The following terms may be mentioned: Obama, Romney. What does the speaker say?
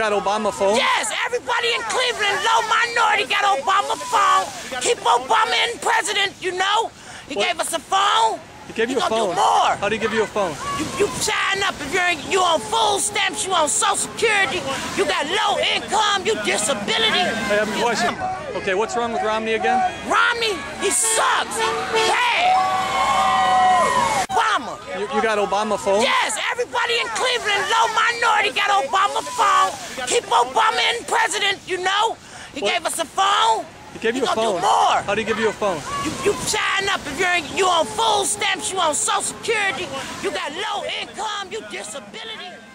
got Obama phone? Yes, everybody in Cleveland, low minority, got Obama phone. Keep Obama in president, you know. He gave us a phone. He gave you a phone? How did he give you a phone? You sign up if you on food stamps, you on Social Security, you got low income, you disability. I have a question. Okay, what's wrong with Romney again? Romney, he sucks. Bad. Obama. You got Obama phone? Yes, everybody in Cleveland, low minority, got Obama phone. Keep Obama in president, you know. He gave us a phone. He gave you a phone. How did he give you a phone? You sign up if you on food stamps, you on Social Security, you got low income, you disability.